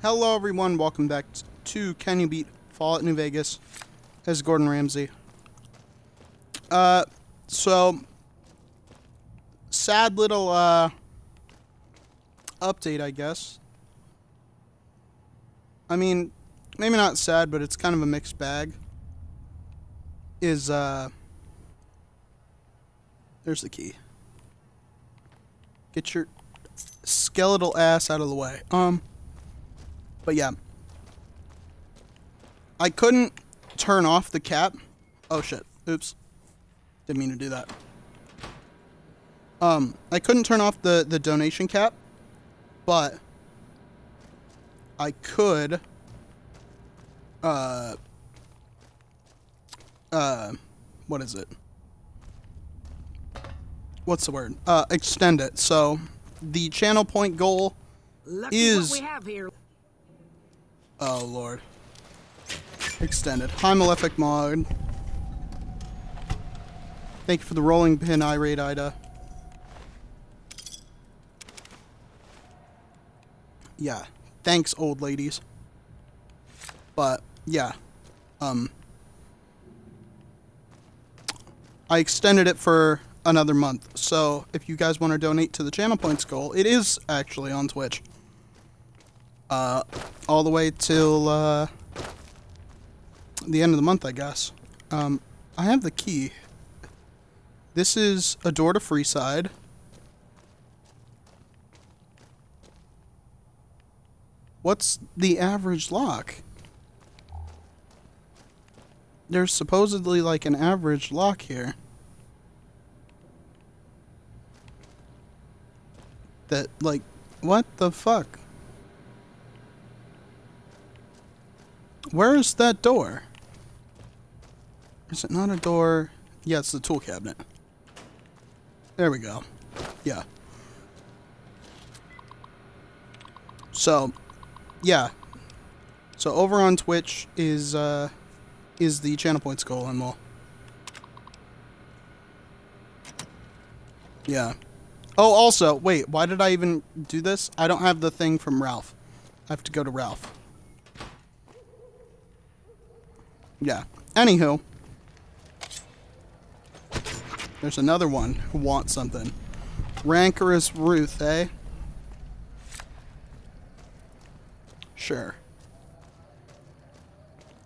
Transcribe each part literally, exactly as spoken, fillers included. Hello everyone, welcome back to Can You Beat Fallout New Vegas as Gordon Ramsay. Uh, so, sad little, uh, update, I guess. I mean, maybe not sad, but it's kind of a mixed bag. Is, uh, there's the key. Get your skeletal ass out of the way. Um... But yeah, I couldn't turn off the cap. Oh shit, oops, didn't mean to do that. Um, I couldn't turn off the, the donation cap, but I could, uh, uh, what is it? What's the word? Uh, extend it. So the channel point goal is... Lucky what we have here. Oh lord. Extended. Hi Malefic Mod. Thank you for the rolling pin, Irate Ida. Yeah. Thanks, old ladies. But, yeah. Um. I extended it for another month, so if you guys want to donate to the channel points goal, it is actually on Twitch. Uh, all the way till, uh, the end of the month, I guess. Um, I have the key. This is a door to Freeside. What's the average lock? There's supposedly, like, an average lock here. That, like, what the fuck? Where is that door? Is it not a door? Yeah, it's the tool cabinet. There we go. Yeah. So, yeah. So over on Twitch is uh, is the channel points goal, and we'll. Yeah. Oh, also, wait. Why did I even do this? I don't have the thing from Ralph. I have to go to Ralph. Yeah. Anywho. There's another one who wants something. Rancorous Ruth, eh? Sure.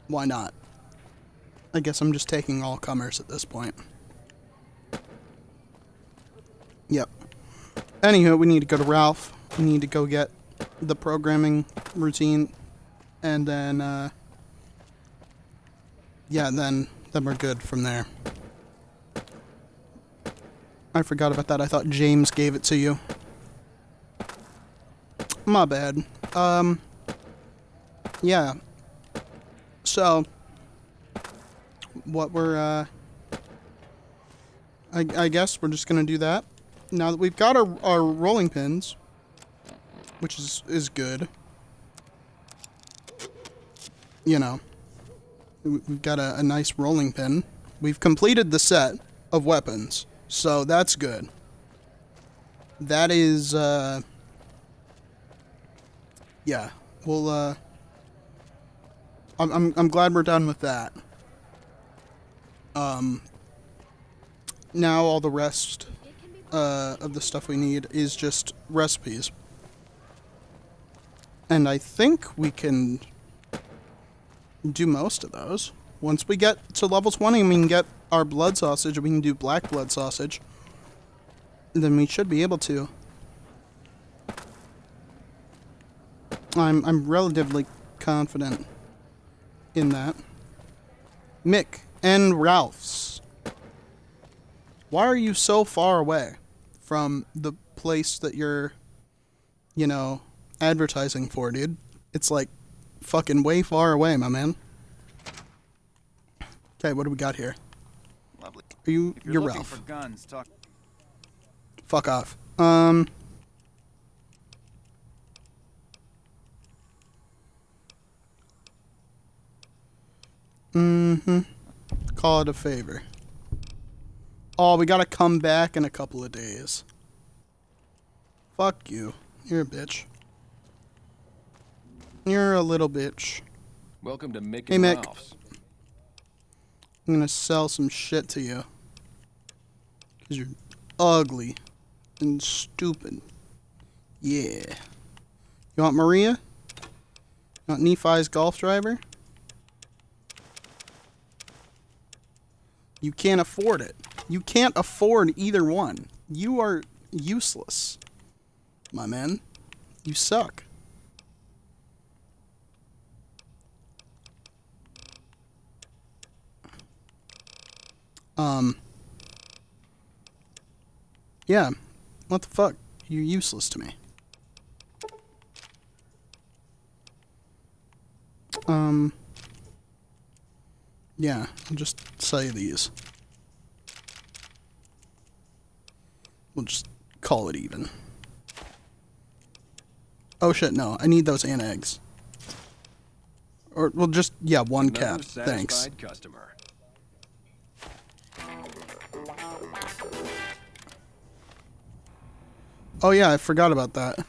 Why not? I guess I'm just taking all comers at this point. Yep. Anywho, we need to go to Ralph. We need to go get the programming routine. And then, uh... yeah, then, then we're good from there. I forgot about that. I thought James gave it to you. My bad. Um, yeah. So, what we're, uh, I, I guess we're just gonna do that. Now that we've got our, our rolling pins, which is, is good. You know. We've got a, a nice rolling pin. We've completed the set of weapons, so that's good. That is, uh... yeah, we'll, uh... I'm, I'm, I'm glad we're done with that. Um... Now all the rest, uh, of the stuff we need is just recipes. And I think we can... do most of those. Once we get to level twenty, we can get our blood sausage. We can do black blood sausage. Then we should be able to. I'm I'm relatively confident in that. Mick and Ralph's. Why are you so far away from the place that you're, you know, advertising for, dude? It's like fucking way far away, my man. Okay, what do we got here? Lovely. Are you if you're, you're Ralph? For guns, talk fuck off. Um Mm-hmm. Call it a favor. Oh, we gotta come back in a couple of days. Fuck you. You're a bitch. You're a little bitch. Welcome to Mick and hey, Mick. Ralph's. I'm gonna sell some shit to you. Cause you're ugly and stupid. Yeah. You want Maria? You want Nephi's golf driver? You can't afford it. You can't afford either one. You are useless, my man. You suck. Um. Yeah. What the fuck? You're useless to me. Um. Yeah, I'll just sell you these. We'll just call it even. Oh shit, no. I need those ant eggs. Or we'll just, yeah, one cap. Thanks. Customer. Oh yeah, I forgot about that.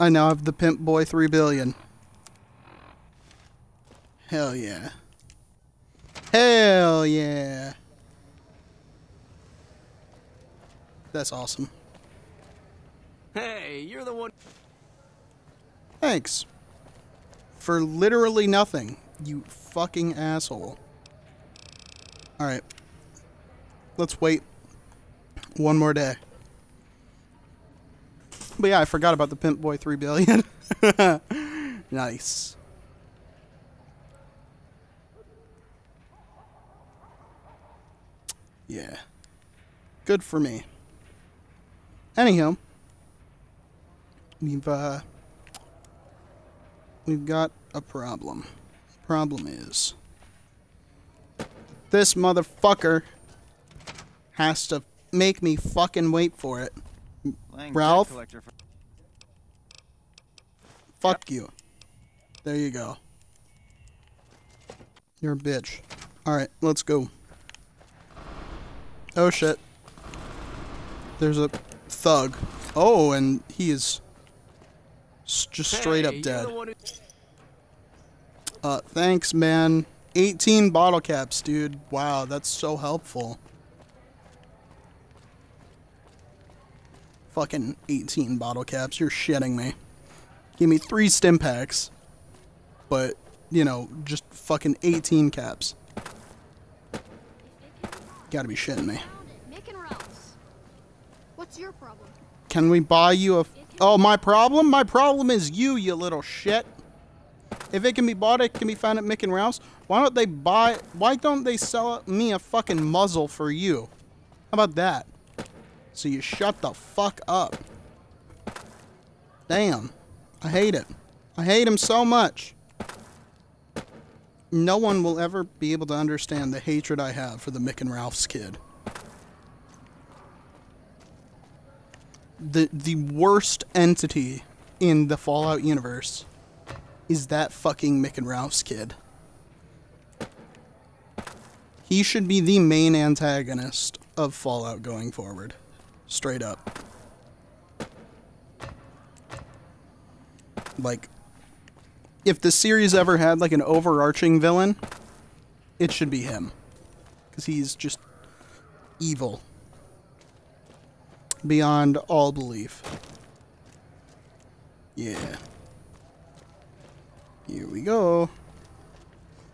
I now have the Pimp Boy three billion. Hell yeah. Hell yeah. That's awesome. Hey, you're the one. Thanks. For literally nothing, you fucking asshole. Alright. Let's wait one more day. But yeah, I forgot about the Pimp Boy three billion. Nice. Yeah. Good for me. Anyhow, we've, uh, we've got a problem. Problem is, this motherfucker has to make me fucking wait for it. Ralph, fuck you. There you go. You're a bitch. Alright, let's go. Oh shit. There's a thug. Oh, and he is just straight up dead. Uh, thanks, man. eighteen bottle caps, dude. Wow, that's so helpful. Fucking eighteen bottle caps. You're shitting me. Give me three stim packs. But, you know, just fucking eighteen caps. Gotta be shitting me. What's your problem? Can we buy you a... Oh, my problem? My problem is you, you little shit. If it can be bought, it can be found at Mick and Ralph's. Why don't they buy... Why don't they sell me a fucking muzzle for you? How about that? So you shut the fuck up. Damn. I hate it. I hate him so much. No one will ever be able to understand the hatred I have for the Mick and Ralph's kid. The the worst entity in the Fallout universe is that fucking Mick and Ralph's kid. He should be the main antagonist of Fallout going forward. Straight up. Like, if the series ever had like an overarching villain, it should be him. Because he's just evil. Beyond all belief. Yeah. Here we go.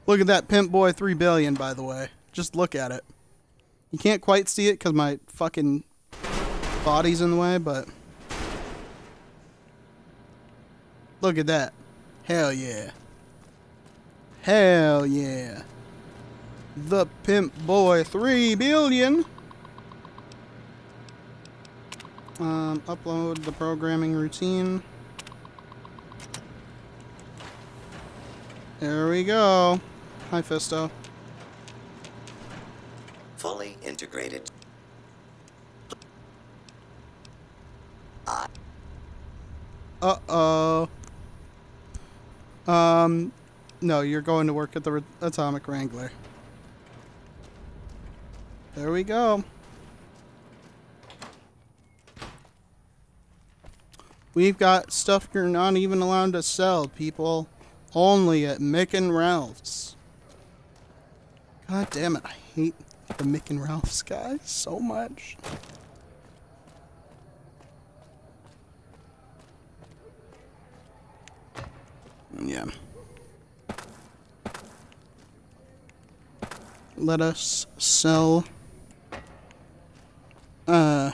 Look at that Pimp Boy three billion, by the way. Just look at it. You can't quite see it because my fucking body's in the way, but... Look at that. Hell yeah. Hell yeah. The Pimp Boy three billion! Um, upload the programming routine. There we go. Hi, Fisto. Fully integrated. Uh-oh. Um, no, you're going to work at the Atomic Wrangler. There we go. We've got stuff you're not even allowed to sell, people. Only at Mick and Ralph's. God damn it, I hate the Mick and Ralph's guy so much. Yeah. Let us sell. Uh,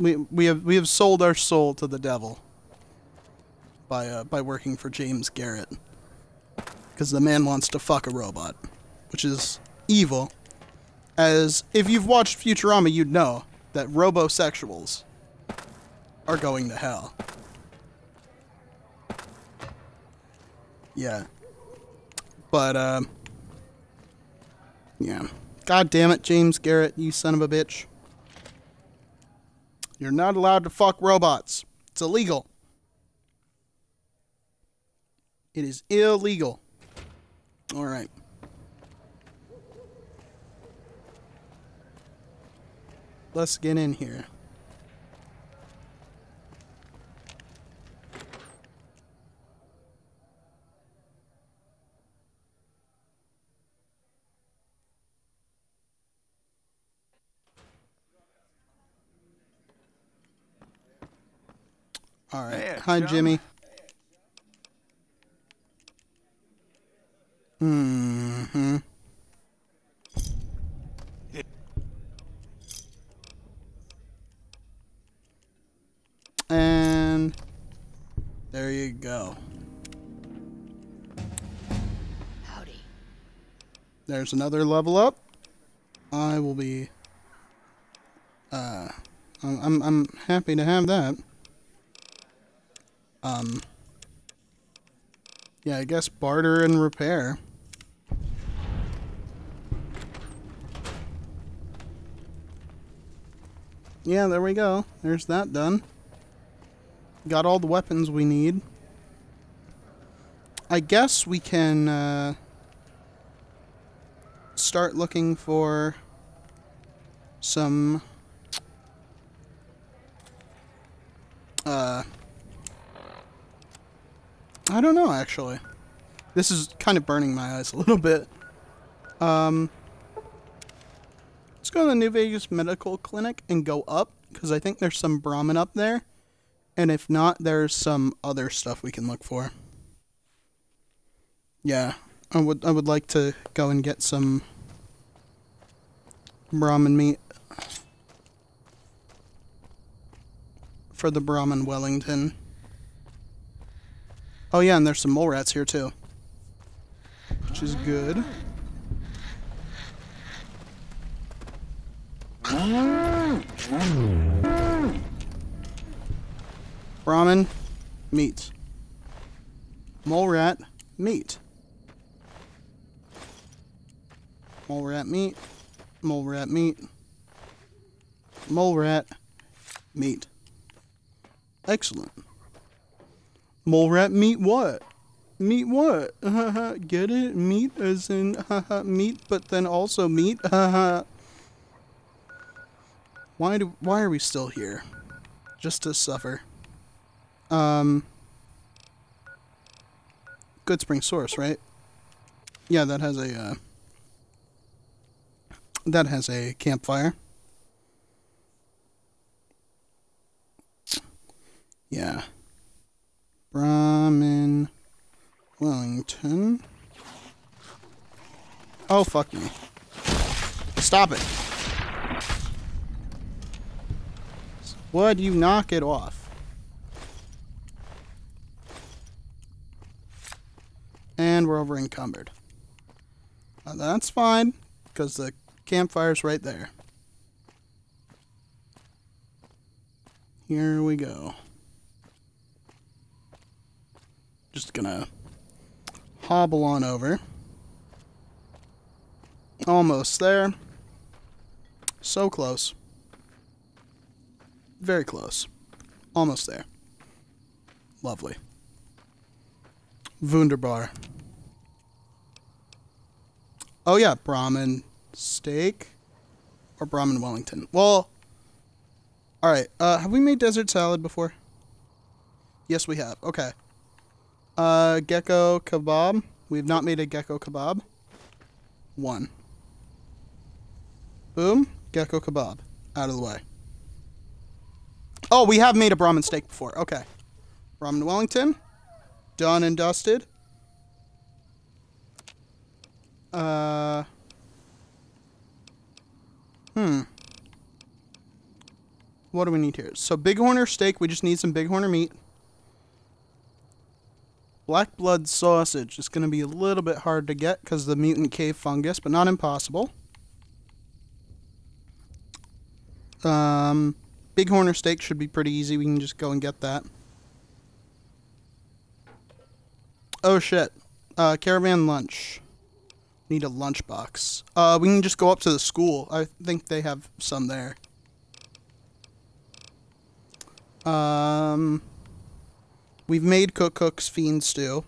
we we have we have sold our soul to the devil. By uh, by working for James Garrett, because the man wants to fuck a robot, which is evil. As if you've watched Futurama, you'd know that robosexuals are going to hell. Yeah. But, uh... yeah. God damn it, James Garrett, you son of a bitch. You're not allowed to fuck robots. It's illegal. It is illegal. Alright. Let's get in here. All right. Hey, hi, John. Jimmy. Mm-hmm. And there you go. Howdy. There's another level up. I will be. Uh, I'm I'm, I'm happy to have that. Um, yeah, I guess barter and repair. Yeah, there we go. There's that done. Got all the weapons we need. I guess we can, uh, start looking for some, uh... I don't know, actually. This is kind of burning my eyes a little bit. Um, let's go to the New Vegas Medical Clinic and go up, because I think there's some Brahmin up there. And if not, there's some other stuff we can look for. Yeah, I would, I would like to go and get some Brahmin meat for the Brahmin Wellington. Oh yeah, and there's some mole rats here too, which is good. Brahmin, meat. Mole rat, meat. Mole rat, meat. Mole rat, meat. Mole rat, meat. Excellent. Mole rat meat what? Meat what? Haha, get it? Meat as in haha meat, but then also meat. Haha. Why do why are we still here? Just to suffer. Um Goodsprings Source, right? Yeah, that has a uh, that has a campfire. Yeah. Brahmin Wellington. Oh, fuck me. Stop it. Would you knock it off? And we're over encumbered. Uh, that's fine, because the campfire's right there. Here we go. Just gonna hobble on over. Almost there. So close. Very close. Almost there. Lovely. Wunderbar. Oh yeah, Brahmin steak or Brahmin Wellington. Well, alright, uh, have we made desert salad before? Yes, we have. Okay. Uh, gecko kebab. We've not made a gecko kebab. One. Boom. Gecko kebab. Out of the way. Oh, we have made a Brahmin steak before. Okay. Brahmin Wellington. Done and dusted. Uh. Hmm. What do we need here? So bighorner steak. We just need some bighorner meat. Black blood sausage. It's going to be a little bit hard to get because of the mutant cave fungus, but not impossible. Um, bighorner steak should be pretty easy. We can just go and get that. Oh shit. Uh, caravan lunch. Need a lunch box. Uh, we can just go up to the school. I think they have some there. Um, we've made Cook Cook's Fiend Stew.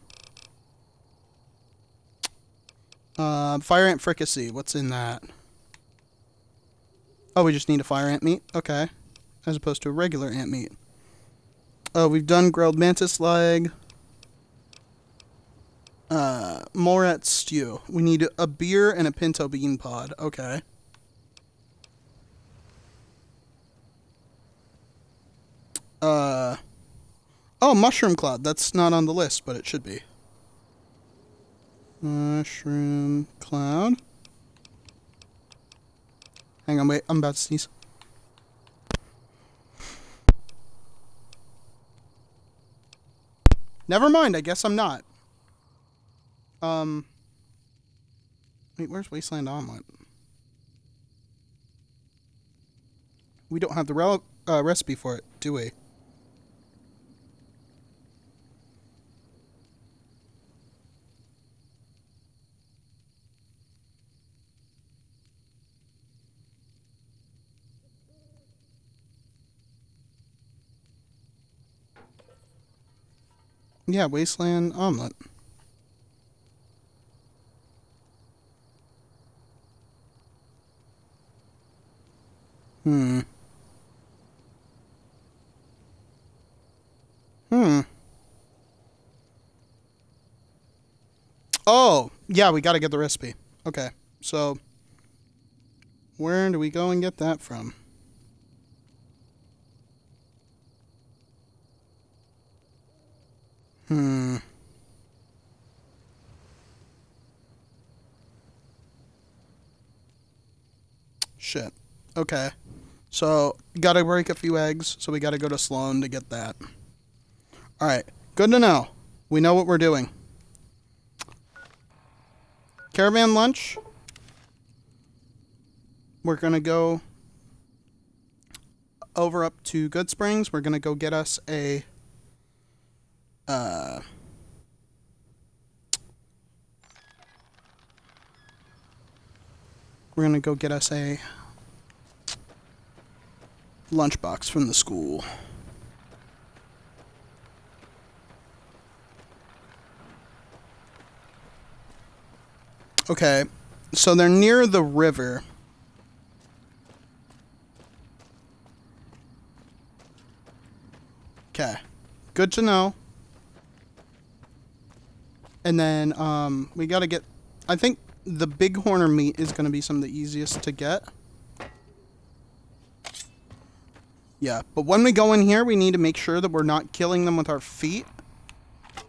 Uh, Fire Ant Fricassee. What's in that? Oh, we just need a Fire Ant meat. Okay. As opposed to a regular ant meat. Oh, uh, we've done Grilled Mantis Leg. Uh, Morat Stew. We need a beer and a pinto bean pod. Okay. Uh, oh, Mushroom Cloud. That's not on the list, but it should be. Mushroom Cloud. Hang on, wait. I'm about to sneeze. Never mind. I guess I'm not. Um, wait, where's Wasteland Omelette? We don't have the rel uh, recipe for it, do we? Yeah, Wasteland Omelette. Hmm. Hmm. Oh, yeah, we gotta get the recipe. Okay, so where do we go and get that from? Hmm. Shit. Okay. So, gotta break a few eggs, so we gotta go to Sloan to get that. Alright, good to know. We know what we're doing. Caravan lunch. We're gonna go over up to Goodsprings. We're gonna go get us a... Uh... We're gonna go get us a... lunchbox from the school. Okay, so they're near the river. Okay, good to know. And then um, we gotta get, I think the bighorner meat is gonna be some of the easiest to get. Yeah, but when we go in here, we need to make sure that we're not killing them with our feet.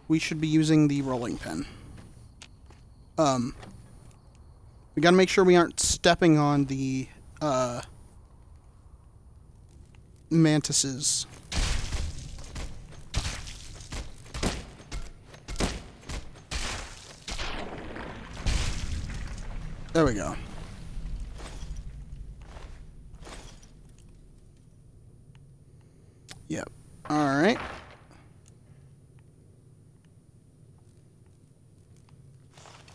We should be using the rolling pin. Um, we gotta make sure we aren't stepping on the, uh, mantises. There we go. Yep. All right.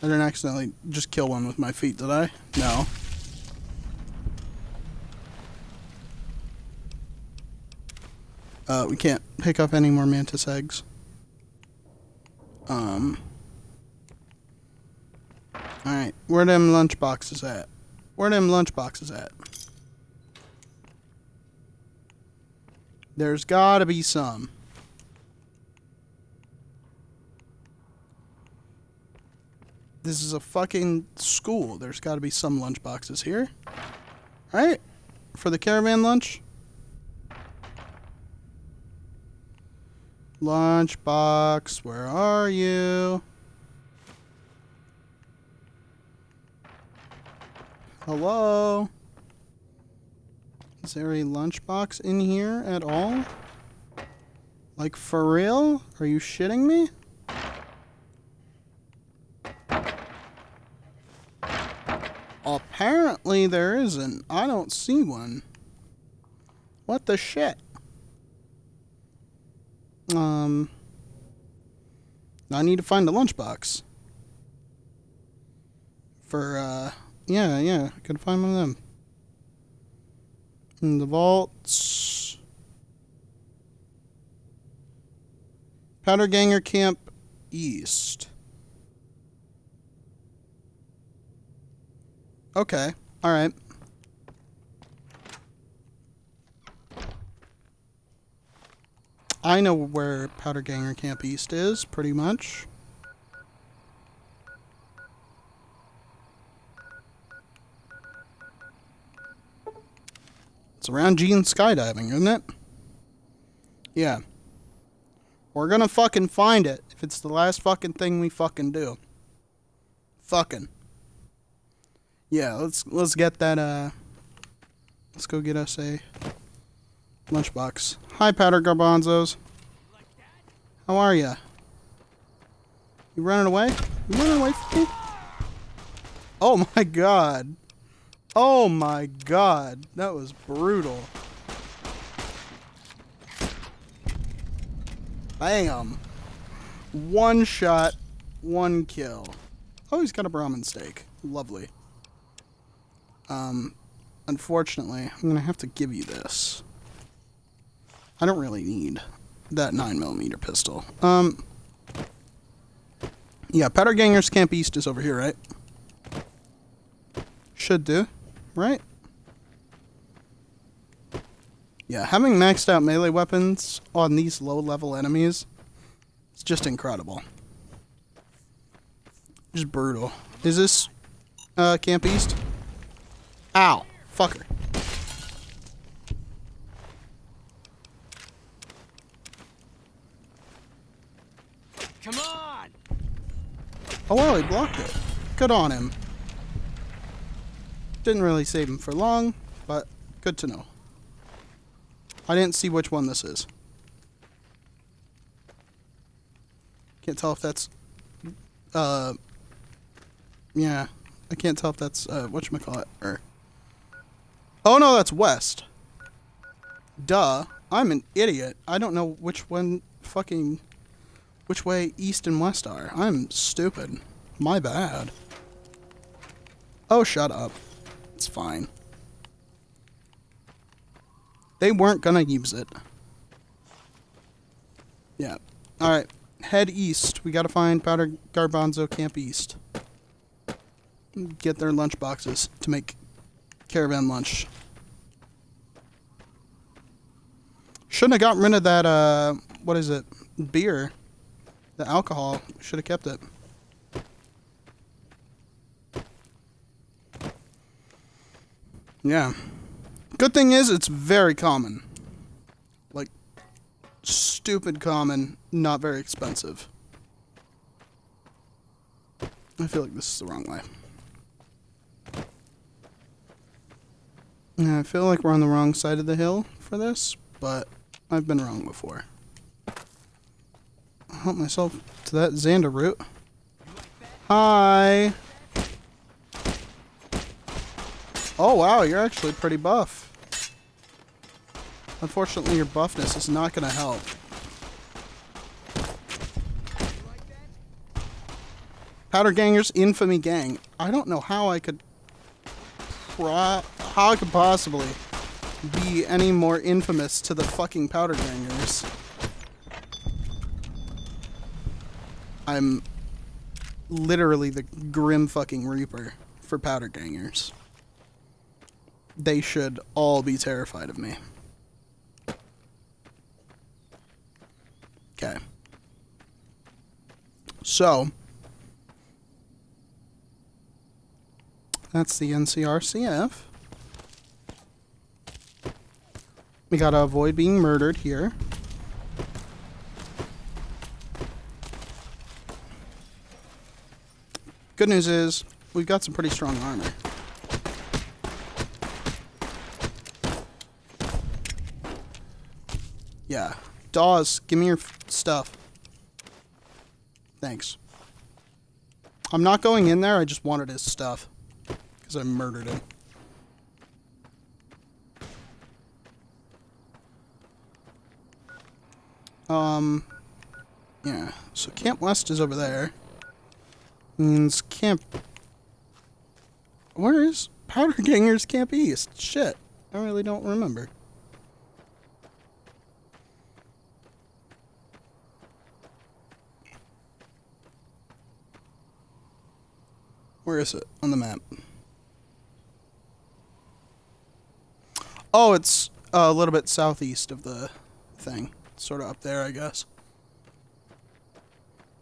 I didn't accidentally just kill one with my feet, did I? No. Uh, we can't pick up any more mantis eggs. Um. All right. Where them lunch boxes at? Where them lunch boxes at? There's gotta be some. This is a fucking school. There's got to be some lunch boxes here. All right. For the caravan lunch. Lunch box, where are you? Hello? Is there a lunch box in here at all? Like, for real? Are you shitting me? Apparently there isn't. I don't see one. What the shit? Um, I need to find a lunchbox. For, uh, yeah, yeah, I could find one of them. In the vaults. Powder Ganger Camp East. Okay, alright. I know where Powder Ganger Camp East is, pretty much. It's around Gene skydiving, isn't it? Yeah. We're gonna fucking find it if it's the last fucking thing we fucking do. Fucking. Yeah, let's let's get that. Uh, let's go get us a lunchbox. Hi, Powder Garbanzos. How are ya? You running away? You running away from me? Oh my god. Oh my god. That was brutal. Bam. One shot, one kill. Oh, he's got a Brahmin steak. Lovely. Um, unfortunately, I'm going to have to give you this. I don't really need that nine millimeter pistol. Um, yeah, Powder Ganger's Camp East is over here, right? Should do, right? Yeah, having maxed out melee weapons on these low-level enemies, it's just incredible. Just brutal. Is this uh, Camp East? Ow, fucker. Come on! Oh wow, he blocked it. Good on him. Didn't really save him for long, but good to know. I didn't see which one this is. Can't tell if that's... Uh... Yeah, I can't tell if that's, uh, whatchamacallit, or... Oh no, that's west. Duh, I'm an idiot. I don't know which one fucking... Which way east and west are. I'm stupid. My bad. Oh, shut up. It's fine. They weren't gonna use it. Yeah. Alright. Head east. We gotta find Powder Garbanzo Camp East. Get their lunch boxes to make caravan lunch. Shouldn't have gotten rid of that, uh... What is it? Beer. The alcohol, should have kept it. Yeah. Good thing is, it's very common. Like, stupid common, not very expensive. I feel like this is the wrong way. Yeah, I feel like we're on the wrong side of the hill for this, but I've been wrong before. I'll help myself to that Xander root. Hi! Oh wow, you're actually pretty buff. Unfortunately, your buffness is not going to help. Powder Ganger's Infamy Gang. I don't know how I could... Pro how I could possibly be any more infamous to the fucking Powder Gangers. I'm literally the grim fucking reaper for Powder Gangers. They should all be terrified of me. Okay. So, That's the N C R C F. We gotta avoid being murdered here. Good news is, we've got some pretty strong armor. Yeah. Dawes, give me your f stuff. Thanks. I'm not going in there, I just wanted his stuff. Because I murdered him. Um, yeah, so Camp West is over there. Means Camp... Where is Powder Ganger's Camp East? Shit, I really don't remember. Where is it on the map? Oh, it's a little bit southeast of the thing. Sort of up there, I guess.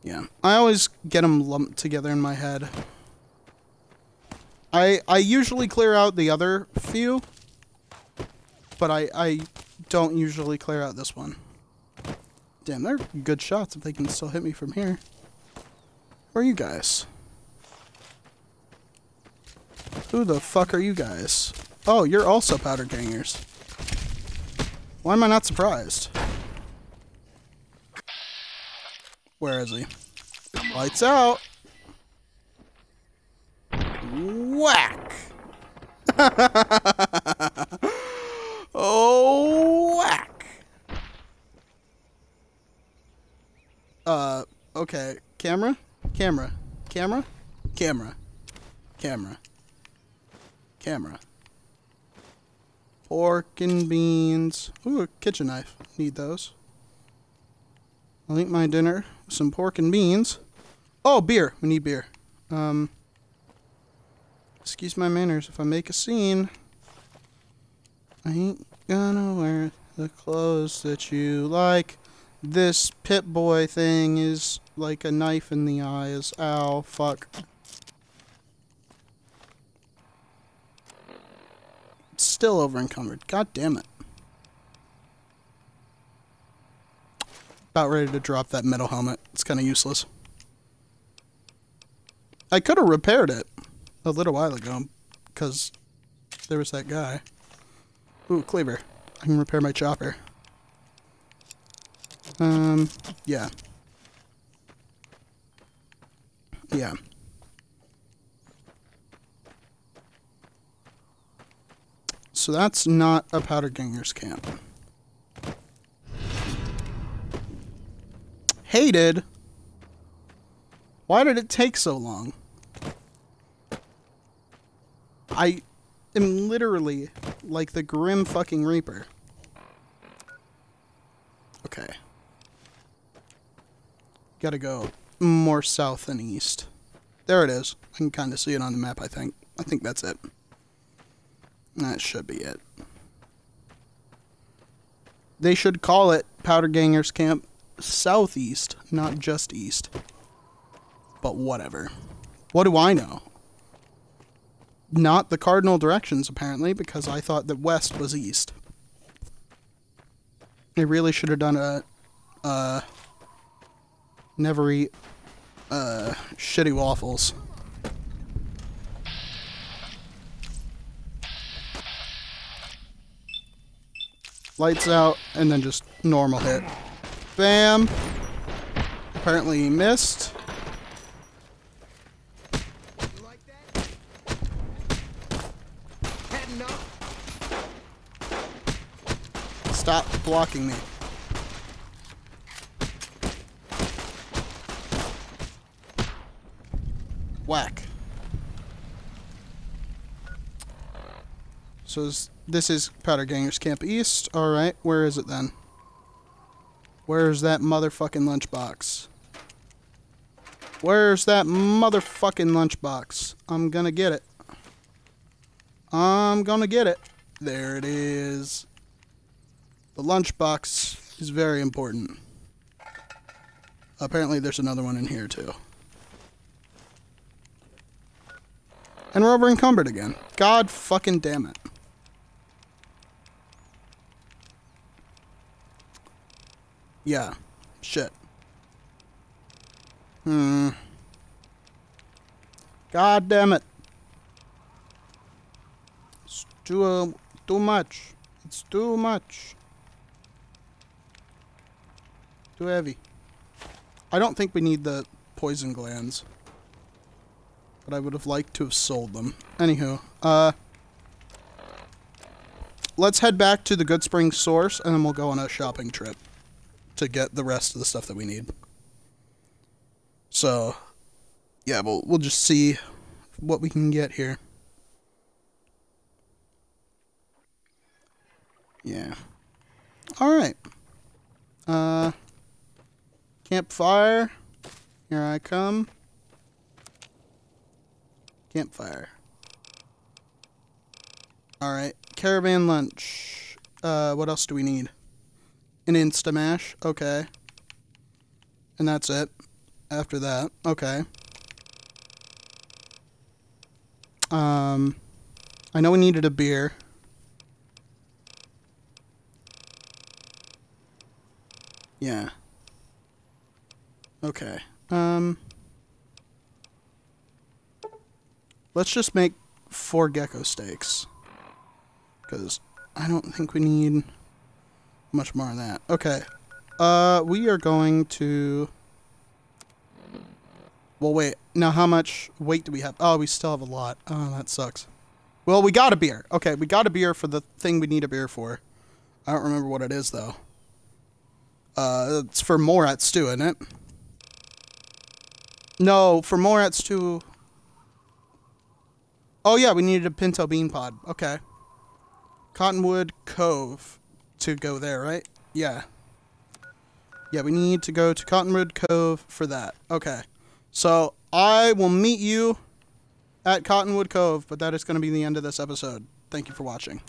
Yeah. I always get them lumped together in my head. I I usually clear out the other few, but I, I don't usually clear out this one. Damn, they're good shots if they can still hit me from here. Where are you guys? Who the fuck are you guys? Oh, you're also Powder Gangers. Why am I not surprised? Where is he? Lights out! Whack! Oh, whack! Uh, okay. Camera? Camera. Camera? Camera. Camera. Camera. Pork and beans. Ooh, a kitchen knife. Need those. I'll eat my dinner with some pork and beans. Oh, beer. We need beer. Um, excuse my manners. If I make a scene, I ain't gonna wear the clothes that you like. This Pit Boy thing is like a knife in the eyes. Ow, fuck. It's still over encumbered. God damn it. About ready to drop that metal helmet. It's kind of useless. I could have repaired it a little while ago because there was that guy. Ooh, cleaver. I can repair my chopper. Um, yeah. Yeah. So that's not a Powder Ganger's camp. Hated? Why did it take so long? I am literally like the grim fucking reaper. Okay. Gotta go more south than east. There it is. I can kind of see it on the map, I think. I think that's it. That should be it. They should call it Powder Ganger's Camp Southeast, not just east. But whatever. What do I know? Not the cardinal directions, apparently, because I thought that west was east. They really should have done a, uh, never eat, uh, shitty waffles. Lights out, and then just normal hit. Bam! Apparently he missed. You like that? Heading up. Stop blocking me. Whack. So this is Powder Ganger's Camp East. Alright, where is it then? Where's that motherfucking lunchbox? Where's that motherfucking lunchbox? I'm gonna get it. I'm gonna get it. There it is. The lunchbox is very important. Apparently there's another one in here too. And we're over encumbered again. God fucking damn it. Yeah. Shit. Hmm. God damn it. It's too, uh, too much. It's too much. Too heavy. I don't think we need the poison glands. But I would have liked to have sold them. Anywho, uh... let's head back to the Goodsprings Source, and then we'll go on a shopping trip to get the rest of the stuff that we need. So, yeah, we'll, we'll just see what we can get here. Yeah. Alright. Uh... Campfire. Here I come. Campfire. Alright. Caravan lunch. Uh, what else do we need? An Instamash. Okay. And that's it. After that. Okay. Um, I know we needed a beer. Yeah. Okay. Um... Let's just make four gecko steaks. Because I don't think we need much more than that. Okay. Uh, we are going to... Well, wait. Now, how much weight do we have? Oh, we still have a lot. Oh, that sucks. Well, we got a beer. Okay, we got a beer for the thing we need a beer for. I don't remember what it is, though. Uh, it's for Morat Stew, isn't it? No, for Morat Stew... Oh, yeah, we needed a pinto bean pod. Okay. Cottonwood Cove to go there, right? Yeah. Yeah, we need to go to Cottonwood Cove for that. Okay. So, I will meet you at Cottonwood Cove, but that is going to be the end of this episode. Thank you for watching.